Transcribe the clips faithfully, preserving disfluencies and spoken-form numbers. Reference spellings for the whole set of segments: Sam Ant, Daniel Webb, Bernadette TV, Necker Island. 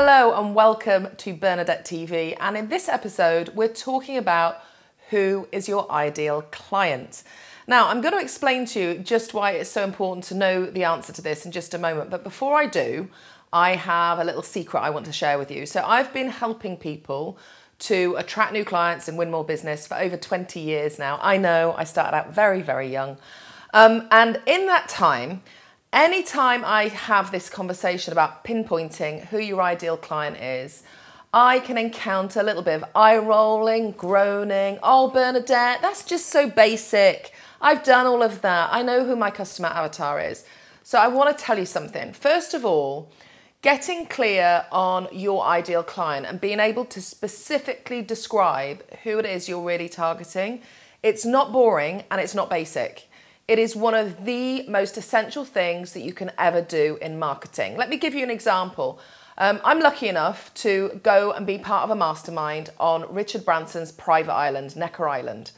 Hello and welcome to Bernadette T V, and in this episode we're talking about who is your ideal client. Now I'm going to explain to you just why it's so important to know the answer to this in just a moment, but before I do I have a little secret I want to share with you. So I've been helping people to attract new clients and win more business for over twenty years now. I know I started out very very young um, and in that time anytime I have this conversation about pinpointing who your ideal client is, I can encounter a little bit of eye rolling, groaning, oh Bernadette, that's just so basic. I've done all of that. I know who my customer avatar is. So I want to tell you something. First of all, getting clear on your ideal client and being able to specifically describe who it is you're really targeting, it's not boring and it's not basic. It is one of the most essential things that you can ever do in marketing. Let me give you an example. Um, I'm lucky enough to go and be part of a mastermind on Richard Branson's private island, Necker Island.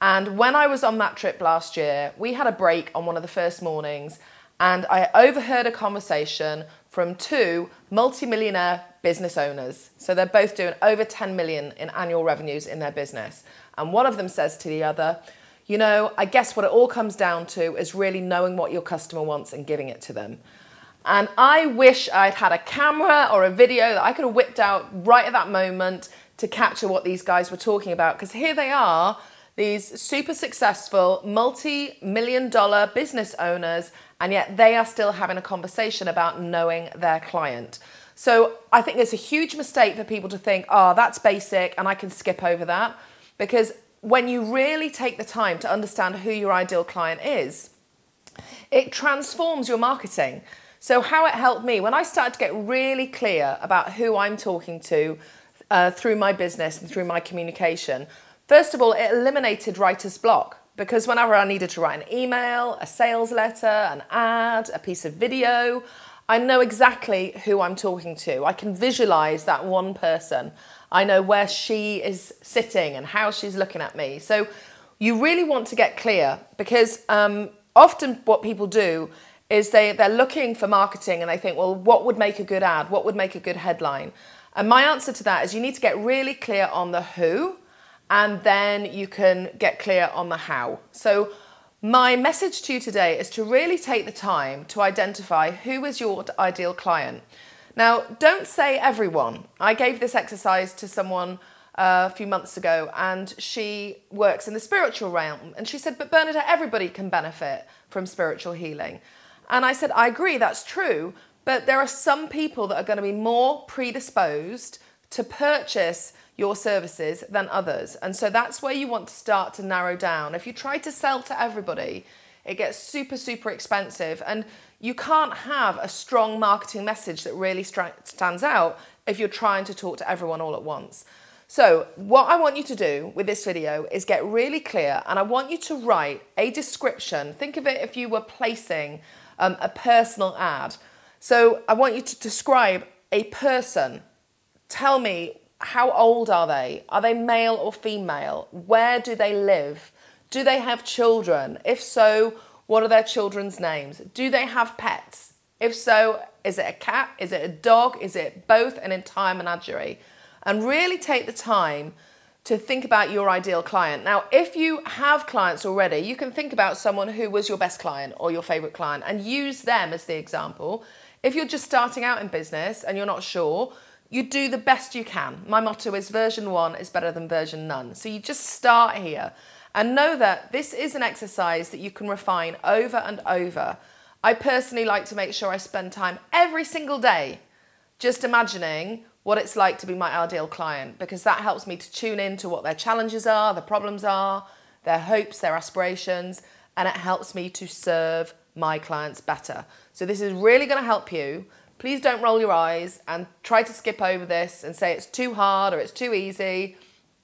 And when I was on that trip last year, we had a break on one of the first mornings and I overheard a conversation from two multimillionaire business owners. So they're both doing over ten million in annual revenues in their business. And one of them says to the other, you know, I guess what it all comes down to is really knowing what your customer wants and giving it to them. And I wish I'd had a camera or a video that I could have whipped out right at that moment to capture what these guys were talking about. Because here they are, these super successful multi-million dollar business owners, and yet they are still having a conversation about knowing their client. So I think there's a huge mistake for people to think, oh, that's basic and I can skip over that. Because when you really take the time to understand who your ideal client is, it transforms your marketing. So how it helped me, when I started to get really clear about who I'm talking to uh, through my business and through my communication, first of all, it eliminated writer's block, because whenever I needed to write an email, a sales letter, an ad, a piece of video, I know exactly who I'm talking to. I can visualize that one person. I know where she is sitting and how she's looking at me. So you really want to get clear, because um, often what people do is they, they're looking for marketing and they think, well, what would make a good ad? What would make a good headline? And my answer to that is you need to get really clear on the who, and then you can get clear on the how. So my message to you today is to really take the time to identify who is your ideal client. Now, don't say everyone. I gave this exercise to someone uh, a few months ago, and she works in the spiritual realm. And she said, but Bernadette, everybody can benefit from spiritual healing. And I said, I agree, that's true. But there are some people that are going to be more predisposed to purchase your services than others. And so that's where you want to start to narrow down. If you try to sell to everybody, it gets super, super expensive, and you can't have a strong marketing message that really stands out if you're trying to talk to everyone all at once. So what I want you to do with this video is get really clear, and I want you to write a description. Think of it if you were placing um, a personal ad. So I want you to describe a person. Tell me, how old are they? Are they male or female? Where do they live? Do they have children? If so, what are their children's names? Do they have pets? If so, is it a cat? Is it a dog? Is it both? An entire menagerie? And really take the time to think about your ideal client. Now, if you have clients already, you can think about someone who was your best client or your favorite client and use them as the example. If you're just starting out in business and you're not sure, you do the best you can. My motto is version one is better than version none. So you just start here. And know that this is an exercise that you can refine over and over. I personally like to make sure I spend time every single day just imagining what it's like to be my ideal client, because that helps me to tune in to what their challenges are, their problems are, their hopes, their aspirations, and it helps me to serve my clients better. So this is really going to help you. Please don't roll your eyes and try to skip over this and say it's too hard or it's too easy.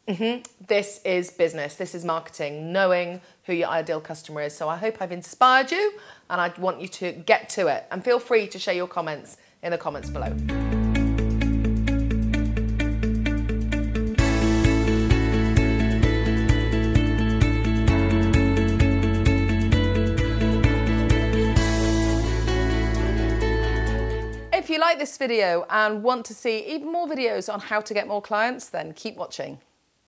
Mm-hmm. This is business, this is marketing, knowing who your ideal customer is. So I hope I've inspired you, and I want you to get to it. And feel free to share your comments in the comments below. If If you like this video and want to see even more videos on how to get more clients, then keep watching.